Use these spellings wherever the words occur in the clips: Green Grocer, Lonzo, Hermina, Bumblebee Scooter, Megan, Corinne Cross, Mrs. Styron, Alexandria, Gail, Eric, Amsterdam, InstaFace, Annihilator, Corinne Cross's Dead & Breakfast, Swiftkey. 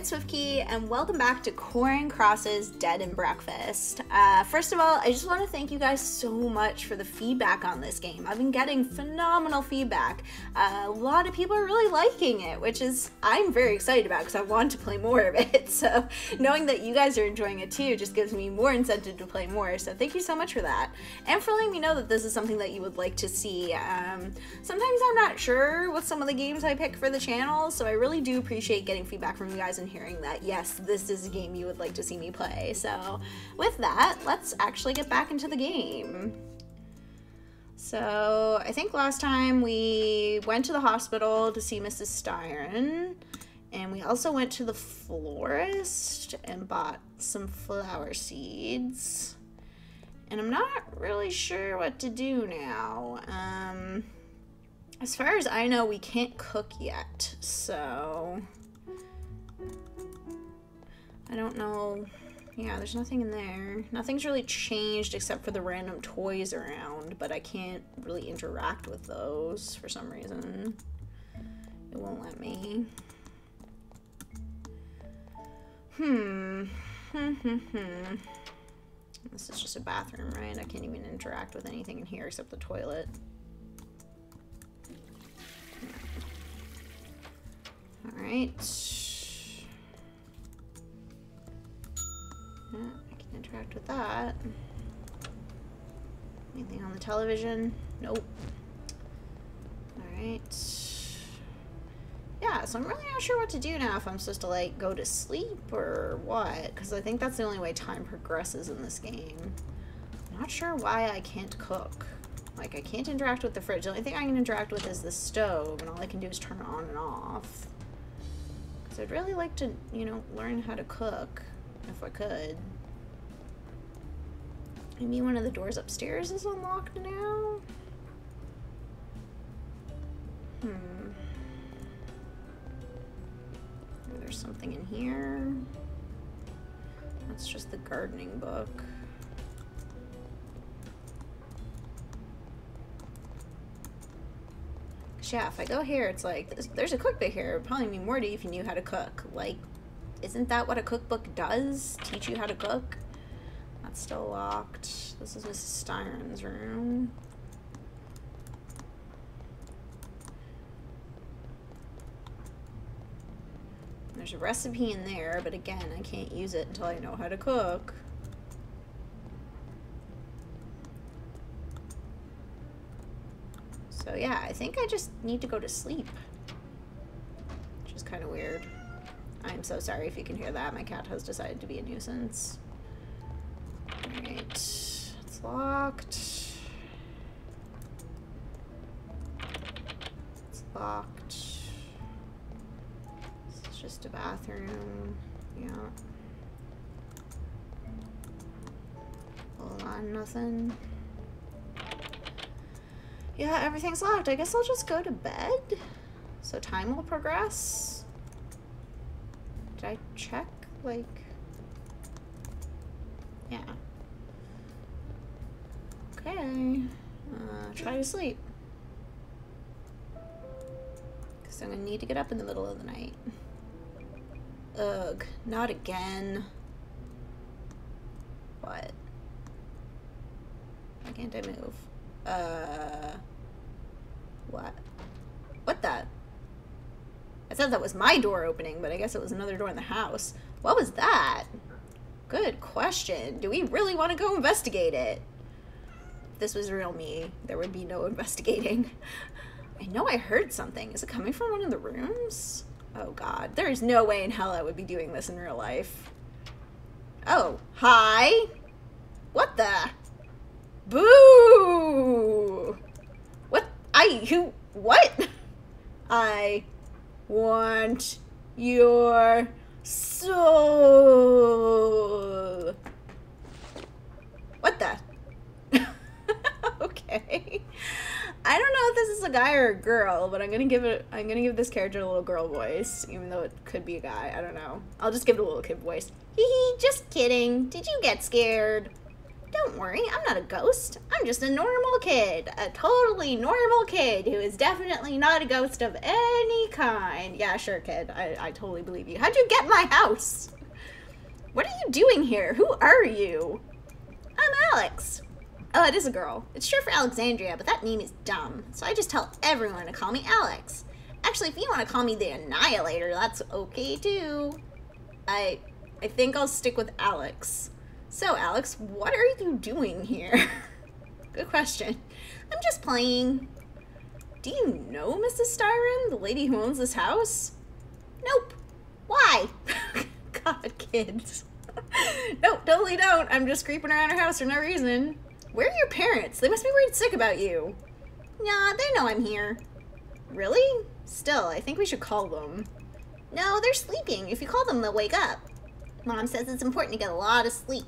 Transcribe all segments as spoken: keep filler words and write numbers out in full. it's Swiftkey, and welcome back to Corinne Cross's Dead and Breakfast. Uh, first of all, I just want to thank you guys so much for the feedback on this game. I've been getting phenomenal feedback. Uh, a lot of people are really liking it, which is, I'm very excited about because I want to play more of it. So knowing that you guys are enjoying it too just gives me more incentive to play more. So thank you so much for that. And for letting me know that this is something that you would like to see. Um, sometimes I'm not sure what some of the games I pick for the channel, so I really do appreciate getting feedback from you guys and hearing that yes, this is a game you would like to see me play. So with that, let's actually get back into the game. So I think last time we went to the hospital to see Missus Styron, and we also went to the florist and bought some flower seeds. And I'm not really sure what to do now. Um, as far as I know, we can't cook yet, so I don't know. Yeah, there's nothing in there. Nothing's really changed except for the random toys around, but I can't really interact with those for some reason. It won't let me. Hmm. Hmm, hmm, hmm. This is just a bathroom, right? I can't even interact with anything in here except the toilet. All right. Yeah, I can interact with that. Anything on the television? Nope. Alright. Yeah, so I'm really not sure what to do now, if I'm supposed to, like, go to sleep or what, because I think that's the only way time progresses in this game. I'm not sure why I can't cook. Like, I can't interact with the fridge. The only thing I can interact with is the stove, and all I can do is turn it on and off. Because I'd really like to, you know, learn how to cook. If I could. Maybe one of the doors upstairs is unlocked now? Hmm. There's something in here. That's just the gardening book. Yeah, if I go here, it's like, there's a cookbook here. It would probably mean more to you if you knew how to cook. Like, isn't that what a cookbook does? Teach you how to cook? That's still locked. This is Missus Styron's room. There's a recipe in there, but again, I can't use it until I know how to cook. So yeah, I think I just need to go to sleep. Which is kind of weird. I'm so sorry if you can hear that. My cat has decided to be a nuisance. Alright, it's locked. It's locked. It's just a bathroom. Yeah. Hold on, nothing. Yeah, everything's locked. I guess I'll just go to bed. So time will progress. Did I check? Like, yeah. Okay. Uh, try to sleep. Because I'm going to need to get up in the middle of the night. Ugh. Not again. What? Why can't I move? Uh. What? What the? I thought that was my door opening, but I guess it was another door in the house. What was that? Good question. Do we really want to go investigate it? If this was real me, there would be no investigating. I know I heard something. Is it coming from one of the rooms? Oh God, there is no way in hell I would be doing this in real life. Oh, hi. What the? Boo! What? I, who, what? I... want your soul. What the? Okay. I don't know if this is a guy or a girl, but I'm gonna give it I'm gonna give this character a little girl voice, even though it could be a guy. I don't know. I'll just give it a little kid voice. Hee hee, just kidding. Did you get scared? Don't worry, I'm not a ghost. I'm just a normal kid. A totally normal kid who is definitely not a ghost of any kind. Yeah, sure, kid. I, I totally believe you. How'd you get my house? What are you doing here? Who are you? I'm Alex. Oh, it is a girl. It's short for Alexandria, but that name is dumb. So I just tell everyone to call me Alex. Actually, if you want to call me the Annihilator, that's okay too. I, I think I'll stick with Alex. So, Alex, what are you doing here? Good question. I'm just playing. Do you know Missus Styron, the lady who owns this house? Nope. Why? God, kids. Nope, totally don't. I'm just creeping around her house for no reason. Where are your parents? They must be worried sick about you. Nah, they know I'm here. Really? Still, I think we should call them. No, they're sleeping. If you call them, they'll wake up. Mom says it's important to get a lot of sleep.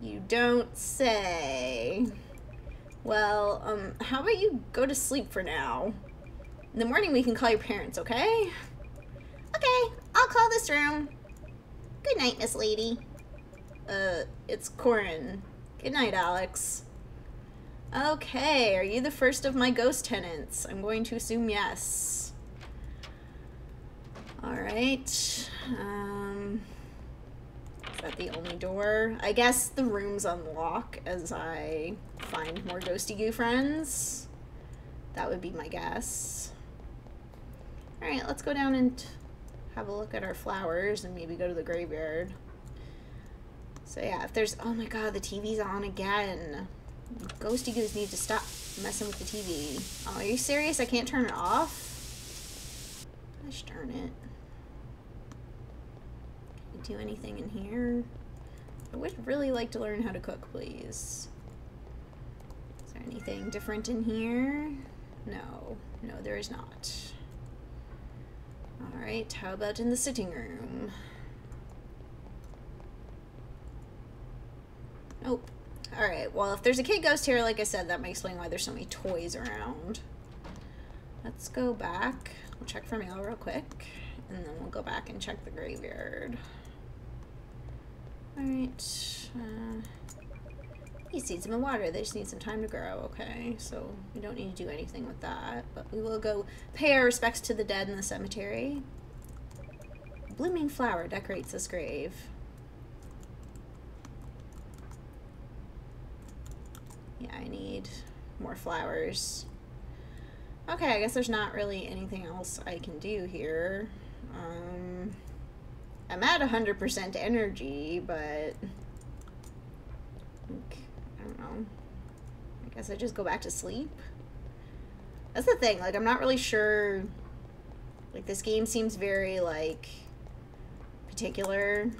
You don't say. Well, um, how about you go to sleep for now? In the morning we can call your parents, okay? Okay, I'll call this room. Good night, Miss Lady. Uh, it's Corinne. Good night, Alex. Okay, are you the first of my ghost tenants? I'm going to assume yes. Alright, um... is that the only door? I guess the rooms unlock as I find more ghosty goo friends. That would be my guess. Alright, let's go down and have a look at our flowers and maybe go to the graveyard. So yeah, if there's... oh my god, the T V's on again. Ghosty goos need to stop messing with the T V. Oh, are you serious? I can't turn it off? Gosh darn it. Do anything in here? I would really like to learn how to cook, please. Is there anything different in here? No. No, there is not. Alright, how about in the sitting room? Nope. Alright, well, if there's a kid ghost here, like I said, that might explain why there's so many toys around. Let's go back. We'll check for mail real quick, and then we'll go back and check the graveyard. All right, uh, these seeds have been watered. They just need some time to grow, okay? So we don't need to do anything with that, but we will go pay our respects to the dead in the cemetery. A blooming flower decorates this grave. Yeah, I need more flowers. Okay, I guess there's not really anything else I can do here. Um, I'm at one hundred percent energy, but I don't know. I guess I just go back to sleep. That's the thing, like, I'm not really sure. Like, this game seems very, like, particular.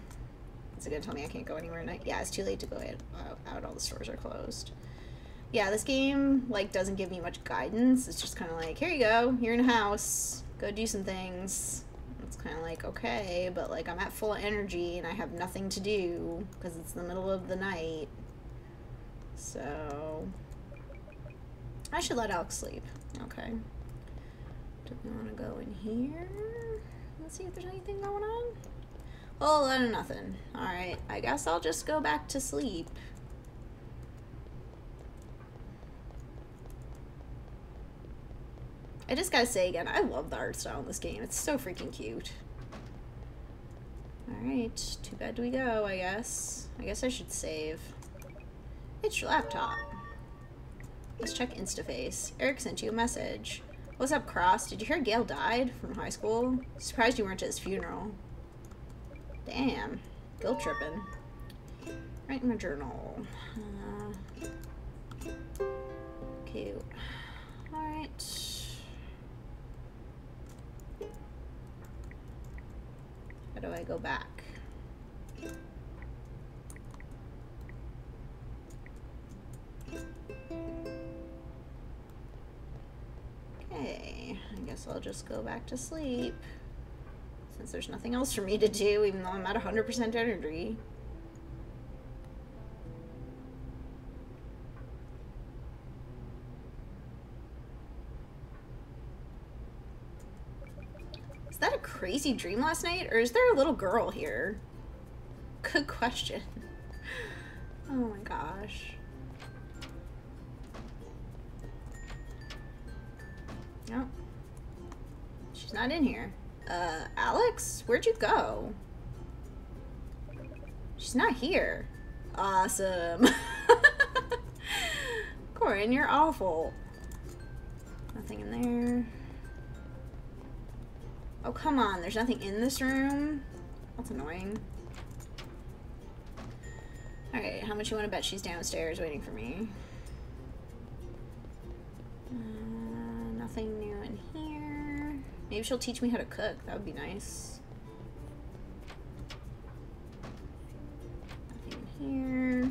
Is it gonna tell me I can't go anywhere at night? Yeah, it's too late to go out. All the stores are closed. Yeah, this game, like, doesn't give me much guidance. It's just kind of like, here you go, you're in a house, go do some things. It's kind of like, okay, but, like, I'm at full energy and I have nothing to do because it's the middle of the night. So I should let Alex sleep. Okay. Do we want to go in here? Let's see if there's anything going on. Oh, I know nothing. All right, I guess I'll just go back to sleep. I just gotta say again, I love the art style in this game. It's so freaking cute. Alright, too bad we go, I guess. I guess I should save. It's your laptop. Let's check InstaFace. Eric sent you a message. What's up, Cross? Did you hear Gail died from high school? Surprised you weren't at his funeral. Damn. Guilt tripping. Write in my journal. Uh, cute. Alright. How do I go back? Okay, I guess I'll just go back to sleep. Since there's nothing else for me to do, even though I'm at one hundred percent energy. Is that a crazy dream last night, or is there a little girl here? Good question. Oh my gosh. No. She's not in here. Uh, Alex? Where'd you go? She's not here. Awesome. Corinne, you're awful. Nothing in there. Oh, come on. There's nothing in this room? That's annoying. Alright, how much you want to bet she's downstairs waiting for me? Uh, nothing new in here. Maybe she'll teach me how to cook. That would be nice. Nothing in here.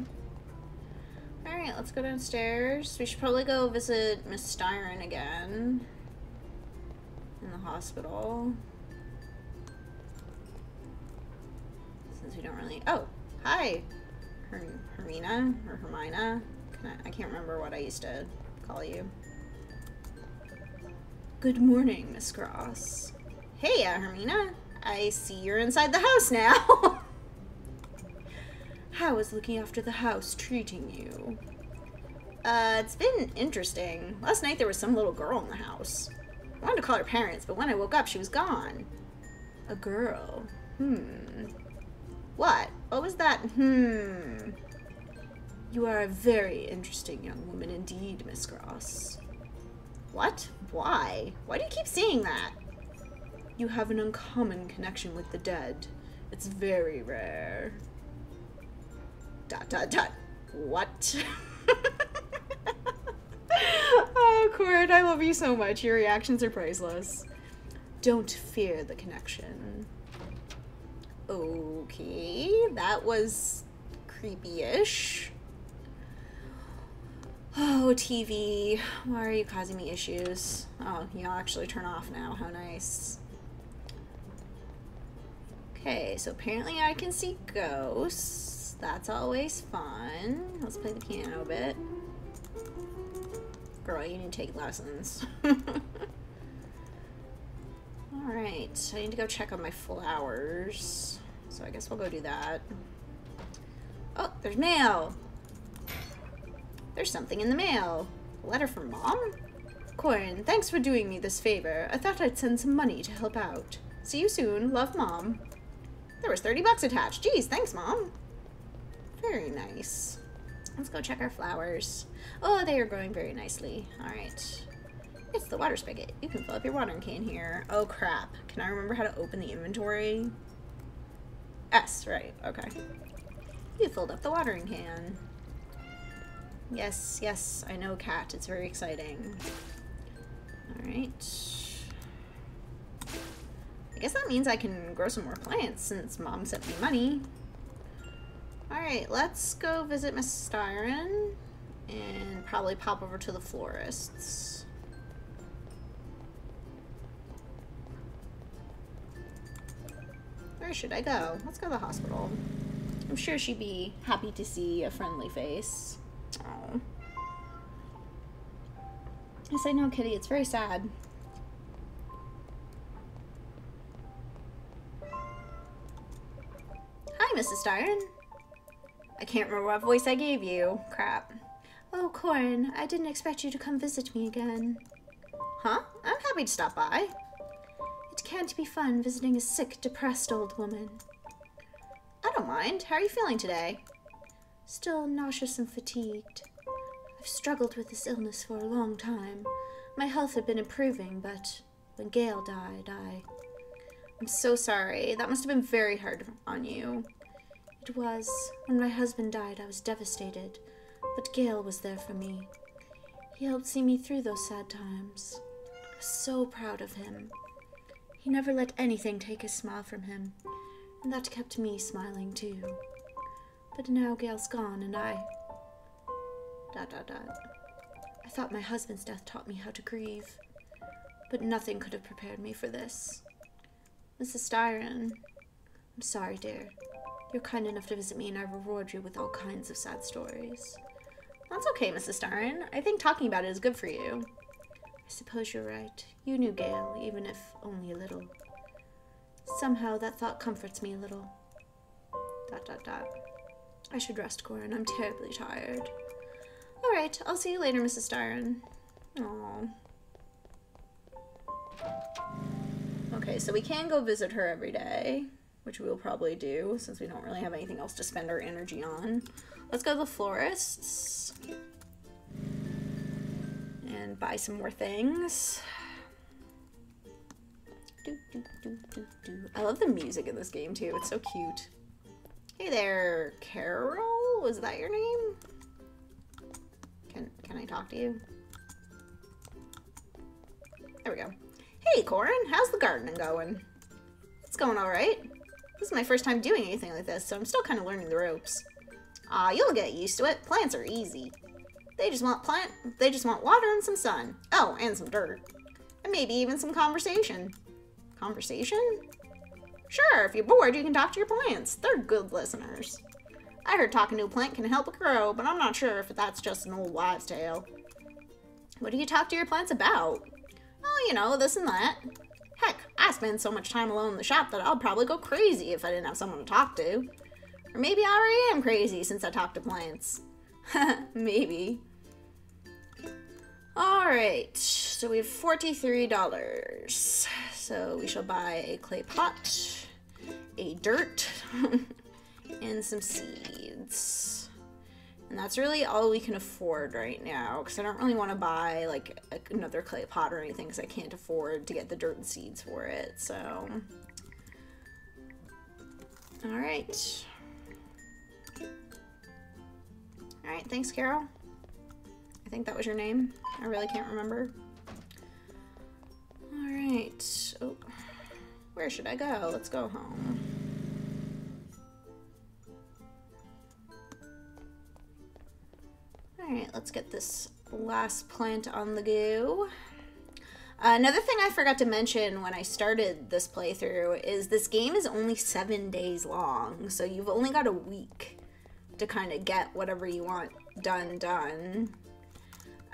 Alright, let's go downstairs. We should probably go visit Miss Styron again. In the hospital. Since we don't really... Oh! Hi! Hermina or Hermina. Can I, I can't remember what I used to call you. Good morning, Miss Cross. Hey, uh, Hermina. I see you're inside the house now. How is looking after the house treating you? Uh, it's been interesting. Last night there was some little girl in the house. I wanted to call her parents, but when I woke up, she was gone. A girl. Hmm. What? What was that? Hmm. You are a very interesting young woman indeed, Miss Cross. What? Why? Why do you keep saying that? You have an uncommon connection with the dead. It's very rare. Dot dot dot. What? Oh, Corinne, I love you so much. Your reactions are priceless. Don't fear the connection. Okay, that was creepy-ish. Oh, T V, why are you causing me issues? Oh, you'll actually turn off now, how nice. Okay, so apparently I can see ghosts. That's always fun. Let's play the piano a bit. Girl, you need to take lessons. Alright, I need to go check on my flowers. So I guess we'll go do that. Oh, there's mail! There's something in the mail. A letter from Mom? Corinne, thanks for doing me this favor. I thought I'd send some money to help out. See you soon. Love, Mom. There was thirty bucks attached. Jeez, thanks, Mom. Very nice. Let's go check our flowers. Oh, they are growing very nicely. Alright. It's the water spigot. You can fill up your watering can here. Oh crap. Can I remember how to open the inventory? S, right. Okay. You filled up the watering can. Yes, yes. I know, Cat. It's very exciting. Alright. I guess that means I can grow some more plants since Mom sent me money. Alright, let's go visit Miss Styron and probably pop over to the florist's. Where should I go? Let's go to the hospital. I'm sure she'd be happy to see a friendly face. Oh. Yes, I know, Kitty. It's very sad. Hi, Missus Styron. I can't remember what voice I gave you. Crap. Oh, Corinne, I didn't expect you to come visit me again. Huh? I'm happy to stop by. It can't be fun visiting a sick, depressed old woman. I don't mind. How are you feeling today? Still nauseous and fatigued. I've struggled with this illness for a long time. My health had been improving, but when Gail died, I... I'm so sorry. That must have been very hard on you. It was. When my husband died, I was devastated, but Gail was there for me. He helped see me through those sad times. I was so proud of him. He never let anything take his smile from him, and that kept me smiling too. But now Gail's gone and I... Dot, dot, dot. I thought my husband's death taught me how to grieve, but nothing could have prepared me for this. Missus Styron, I'm sorry, dear. You're kind enough to visit me and I reward you with all kinds of sad stories. That's okay, Missus Styron. I think talking about it is good for you. I suppose you're right. You knew Gail, even if only a little. Somehow that thought comforts me a little. Dot, dot, dot. I should rest, Corinne. I'm terribly tired. Alright, I'll see you later, Missus Styron. Aww. Okay, so we can go visit her every day, which we'll probably do since we don't really have anything else to spend our energy on. Let's go to the florists and buy some more things. Do, do, do, do, do. I love the music in this game too. It's so cute. Hey there, Carol? Was that your name? Can, can I talk to you? There we go. Hey, Corinne, how's the gardening going? It's going all right. This is my first time doing anything like this, so I'm still kind of learning the ropes. Aw, uh, you'll get used to it. Plants are easy. They just want plant. They just want water and some sun. Oh, and some dirt. And maybe even some conversation. Conversation? Sure, if you're bored, you can talk to your plants. They're good listeners. I heard talking to a plant can help it grow, but I'm not sure if that's just an old wives' tale. What do you talk to your plants about? Oh, you know, this and that. Heck, I spend so much time alone in the shop that I'll probably go crazy if I didn't have someone to talk to. Or maybe I already am crazy since I talk to plants. Maybe. Alright, so we have forty-three dollars. So we shall buy a clay pot, a dirt, and some seeds. And that's really all we can afford right now, because I don't really want to buy like another clay pot or anything, because I can't afford to get the dirt and seeds for it, so. Alright. Alright, thanks, Carol. I think that was your name. I really can't remember. Alright. Oh. Where should I go? Let's go home. Alright, let's get this last plant on the go. Another thing I forgot to mention when I started this playthrough is this game is only seven days long, so you've only got a week to kind of get whatever you want done done.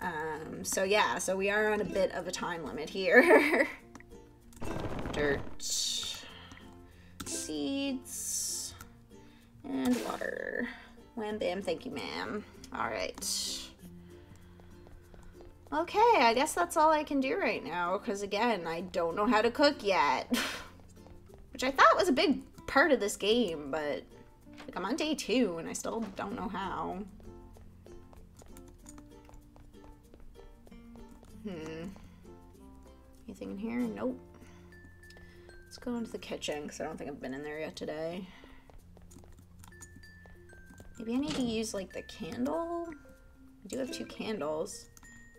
Um, so yeah, so we are on a bit of a time limit here. Dirt, seeds, and water. Wham bam, thank you, ma'am. Alright. Okay, I guess that's all I can do right now, because again, I don't know how to cook yet. Which I thought was a big part of this game, but like, I'm on day two and I still don't know how. Hmm. Anything in here? Nope. Let's go into the kitchen, because I don't think I've been in there yet today. Maybe I need to use, like, the candle? I do have two candles.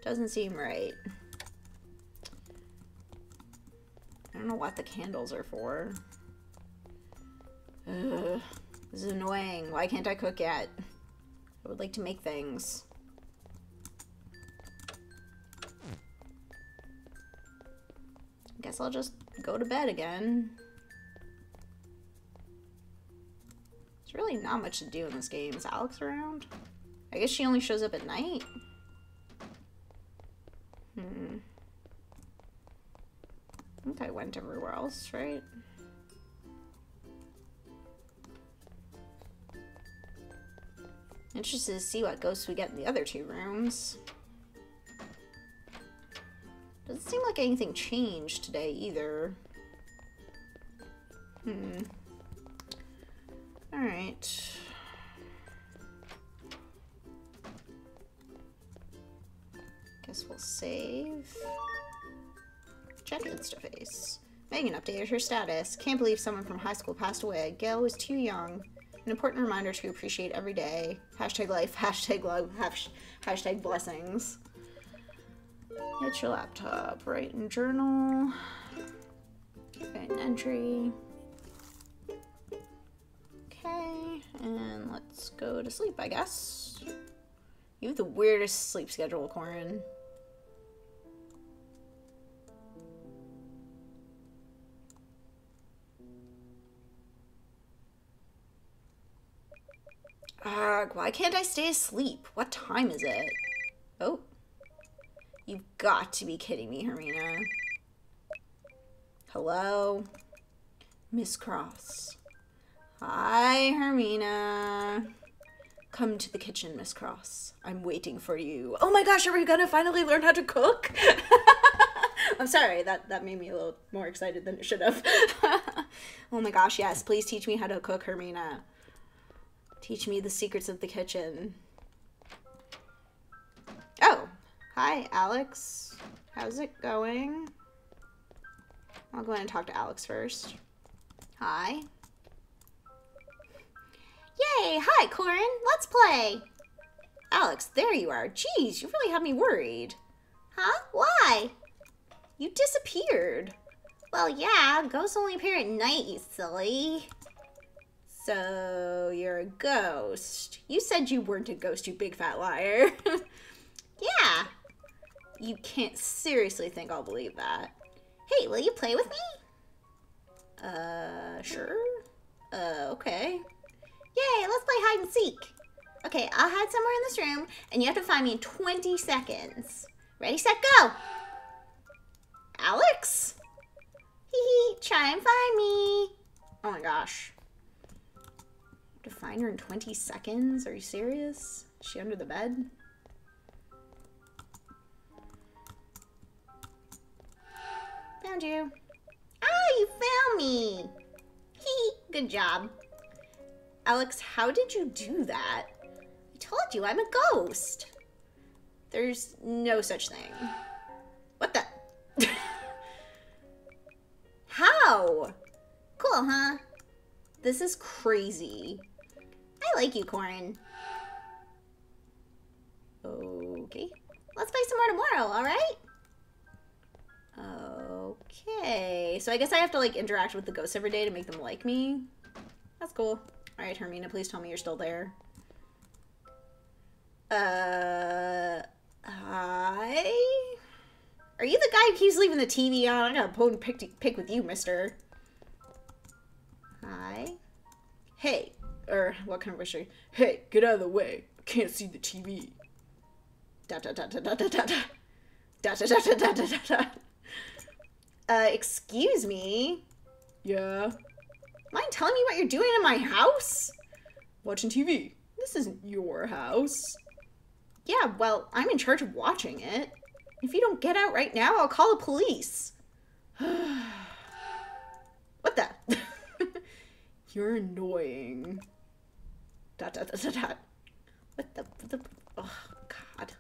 Doesn't seem right. I don't know what the candles are for. Ugh. This is annoying. Why can't I cook yet? I would like to make things. Guess I'll just go to bed again. There's really not much to do in this game. Is Alex around? I guess she only shows up at night. Hmm. I think I went everywhere else, right? Interested to see what ghosts we get in the other two rooms. Doesn't seem like anything changed today either. Hmm. Alright. Guess we'll save. Check InstaFace. Megan updated her status. Can't believe someone from high school passed away. Gail was too young. An important reminder to appreciate every day. Hashtag life, hashtag love, hashtag blessings. Get your laptop, write in journal, write an entry. Okay, and let's go to sleep, I guess. You have the weirdest sleep schedule, Corinne. Ugh, why can't I stay asleep? What time is it? Oh. You've got to be kidding me, Hermina. Hello? Miss Cross. Hi, Hermina. Come to the kitchen, Miss Cross. I'm waiting for you. Oh my gosh, are we gonna finally learn how to cook? I'm sorry, that, that made me a little more excited than it should have. Oh my gosh, yes, please teach me how to cook, Hermina. Teach me the secrets of the kitchen. Oh, hi, Alex. How's it going? I'll go in and talk to Alex first. Hi. Yay, hi, Corinne. Let's play. Alex, there you are. Jeez, you really have me worried. Huh? Why? You disappeared. Well, yeah, ghosts only appear at night, you silly. So, you're a ghost. You said you weren't a ghost, you big fat liar. Yeah. You can't seriously think I'll believe that. Hey, will you play with me? Uh, sure. Uh, okay. Yay, let's play hide and seek. Okay, I'll hide somewhere in this room, and you have to find me in twenty seconds. Ready, set, go! Alex? Hee hee, try and find me. Oh my gosh. To find her in twenty seconds? Are you serious? Is she under the bed? Found you. Ah, you found me. Hee, good job. Alex, how did you do that? I told you, I'm a ghost. There's no such thing. What the? How? Cool, huh? This is crazy. I like you, Corinne. Okay. Let's play some more tomorrow, all right? Okay. So I guess I have to, like, interact with the ghosts every day to make them like me. That's cool. All right, Hermina, please tell me you're still there. Uh, hi? Are you the guy who keeps leaving the T V on? I got a bone pick, to pick with you, mister. Hi. Hey, or what kind of whisper? Hey, get out of the way. I can't see the T V. Da da da da da da da da. Da da da da da da da da. Uh, excuse me? Yeah? Mind telling me what you're doing in my house? Watching T V. This isn't your house. Yeah, well, I'm in charge of watching it. If you don't get out right now, I'll call the police. What the? You're annoying. Dot, dot, dot, dot, dot. What the, what the? Oh, God.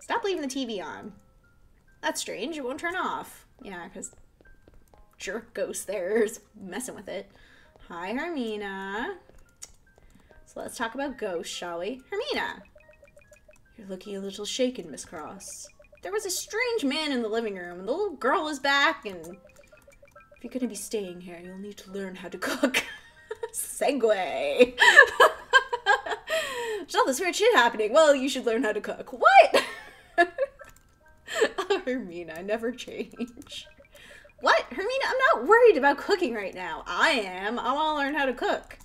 Stop leaving the T V on. That's strange. It won't turn off. Yeah, because... jerk ghost there's messing with it. Hi, Hermina. So let's talk about ghosts, shall we? Hermina, you're looking a little shaken, Miss Cross. There was a strange man in the living room, and the little girl is back, and if you're gonna be staying here, you'll need to learn how to cook. Segue. There's all this weird shit happening. Well, you should learn how to cook. What? Oh, Hermina, never change. What? Hermina, I'm not worried about cooking right now. I am. I want to learn how to cook.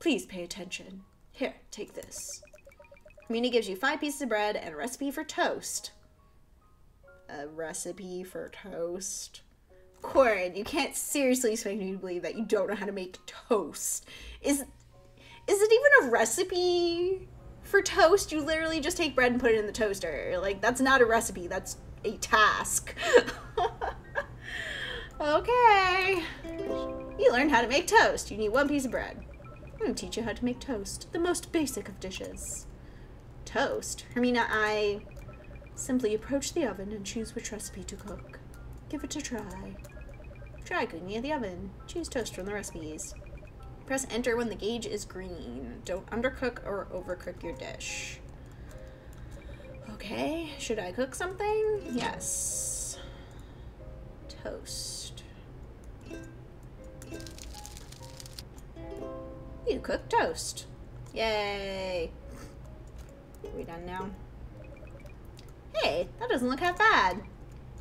Please pay attention. Here, take this. Hermina gives you five pieces of bread and a recipe for toast. A recipe for toast? Corinne, you can't seriously expect me to believe that you don't know how to make toast. Is, is it even a recipe for toast? You literally just take bread and put it in the toaster. Like, that's not a recipe. That's a task. Okay. You learned how to make toast. You need one piece of bread. I'm going to teach you how to make toast. The most basic of dishes. Toast? Hermina, I simply approach the oven and choose which recipe to cook. Give it a try. Try cooking at the oven. Choose toast from the recipes. Press enter when the gauge is green. Don't undercook or overcook your dish. Okay. Should I cook something? Yes. Toast. You cook toast. Yay. Are we done now? Hey, that doesn't look half bad.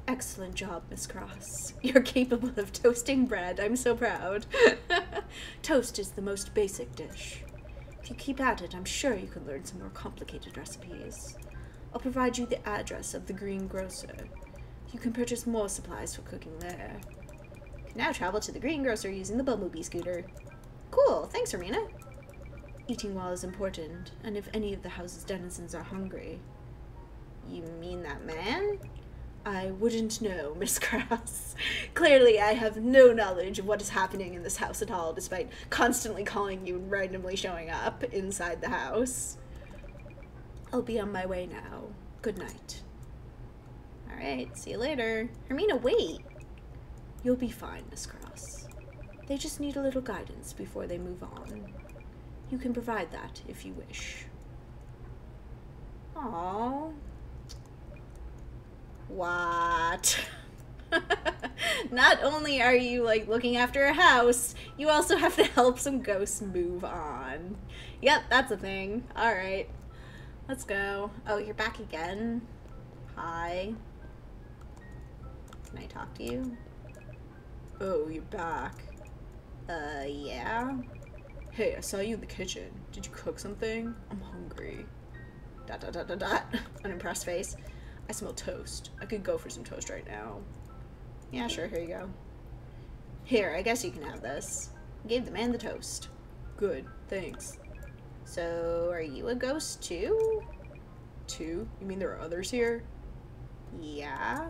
Excellent job, Miss Cross. You're capable of toasting bread. I'm so proud. Toast is the most basic dish. If you keep at it, I'm sure you can learn some more complicated recipes. I'll provide you the address of the Green Grocer. You can purchase more supplies for cooking there. You can now travel to the Green Grocer using the Bumblebee Scooter. Cool, thanks, Hermina. Eating well is important, and if any of the house's denizens are hungry... You mean that man? I wouldn't know, Miss Cross. Clearly, I have no knowledge of what is happening in this house at all, despite constantly calling you and randomly showing up inside the house. I'll be on my way now. Good night. Alright, see you later. Hermina, wait! You'll be fine, Miss Cross. They just need a little guidance before they move on. You can provide that if you wish. Aww. What? Not only are you, like, looking after a house, you also have to help some ghosts move on. Yep, that's a thing. Alright. Let's go. Oh, you're back again. Hi. Can I talk to you? Oh, you're back. Uh, yeah? Hey, I saw you in the kitchen. Did you cook something? I'm hungry. Dot dot dot dot dot. Unimpressed face. I smell toast. I could go for some toast right now. Yeah, sure, here you go. Here, I guess you can have this. Gave the man the toast. Good, thanks. So, are you a ghost too? Two? You mean there are others here? Yeah.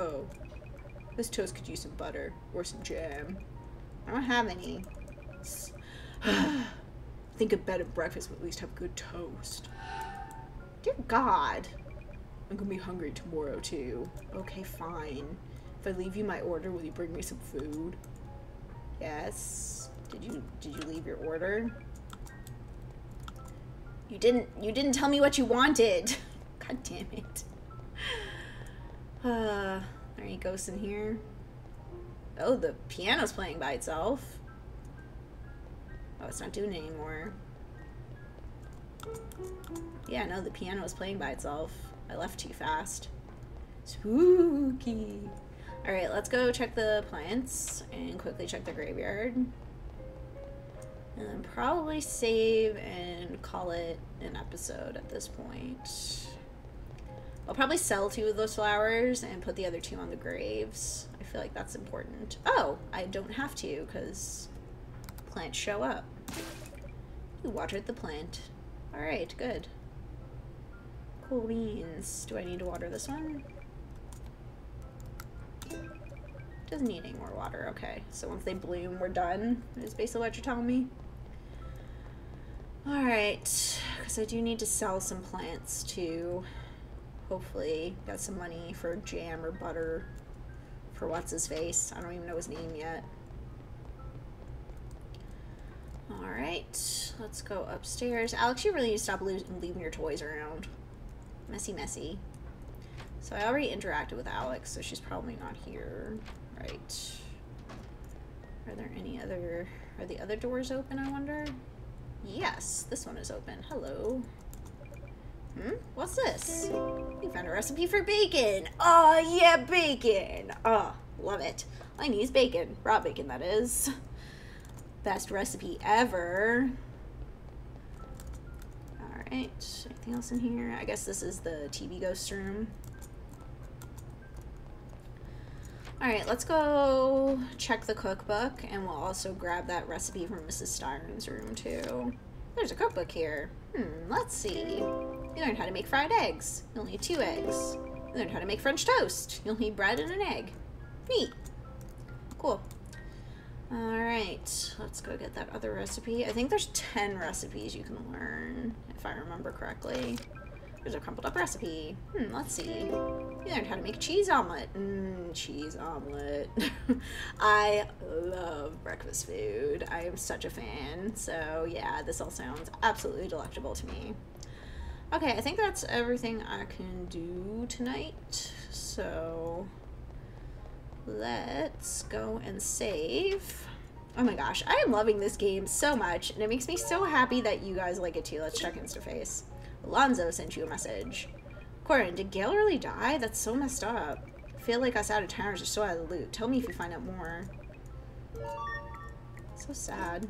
Oh. This toast could use some butter. Or some jam. I don't have any. I think a bed and breakfast will at least have good toast. Dear God. I'm gonna be hungry tomorrow, too. Okay, fine. If I leave you my order, will you bring me some food? Yes. Did you did you leave your order? You didn't you didn't tell me what you wanted. God damn it. Uh, are any ghosts in here? Oh, the piano's playing by itself. Oh, it's not doing it anymore. Yeah, no, the piano is playing by itself. I left too fast. Spooky. Alright, let's go check the plants and quickly check the graveyard. And then probably save and call it an episode at this point. I'll probably sell two of those flowers and put the other two on the graves. I feel like that's important. Oh, I don't have to because plants show up. You watered the plant. Alright, good. Cool beans. Do I need to water this one? Doesn't need any more water. Okay. So once they bloom, we're done. Is basically what you're telling me. Alright. Because I do need to sell some plants to hopefully get some money for jam or butter for what's-his-face. I don't even know his name yet. Alright. Let's go upstairs. Alex, you really need to stop leaving your toys around. Messy, messy. So I already interacted with Alex, so she's probably not here. Right. Are there any other... Are the other doors open, I wonder? Yes, this one is open. Hello. Hmm? What's this? We found a recipe for bacon! Oh, yeah, bacon! Oh, love it. I need bacon. Raw bacon, that is. Best recipe ever. Alright, anything else in here? I guess this is the T V ghost room. Alright, let's go check the cookbook, and we'll also grab that recipe from Missus Styron's room, too. There's a cookbook here. Hmm, let's see. You learned how to make fried eggs. You'll need two eggs. You learned how to make French toast. You'll need bread and an egg. Neat. Cool. Alright, let's go get that other recipe. I think there's ten recipes you can learn, if I remember correctly. There's a crumpled up recipe. Hmm, let's see. You learned how to make cheese omelet. Mmm, cheese omelet. I love breakfast food. I am such a fan. So yeah, this all sounds absolutely delectable to me. Okay, I think that's everything I can do tonight. So... let's go and save. Oh my gosh, I am loving this game so much, and it makes me so happy that you guys like it too. Let's check InstaFace. Lonzo sent you a message. Corinne, did Gail really die? That's so messed up. I feel like us out of towners are so out of the loop. Tell me if you find out more. So sad.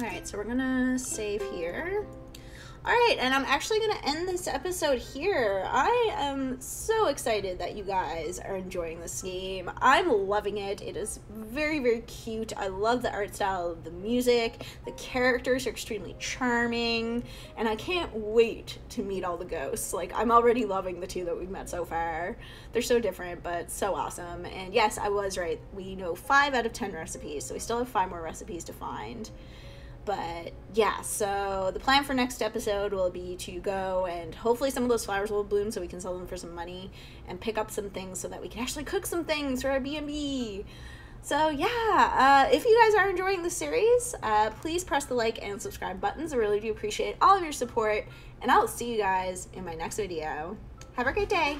Alright, so we're gonna save here. All right, and I'm actually gonna end this episode here. I am so excited that you guys are enjoying this game. I'm loving it. It is very, very cute. I love the art style, the music, the characters are extremely charming, and I can't wait to meet all the ghosts. Like, I'm already loving the two that we've met so far. They're so different, but so awesome. And yes, I was right. We know five out of ten recipes, so we still have five more recipes to find. But yeah, so the plan for next episode will be to go and hopefully some of those flowers will bloom so we can sell them for some money and pick up some things so that we can actually cook some things for our B and B. So yeah, uh, if you guys are enjoying this series, uh, please press the like and subscribe buttons. I really do appreciate all of your support, and I'll see you guys in my next video. Have a great day.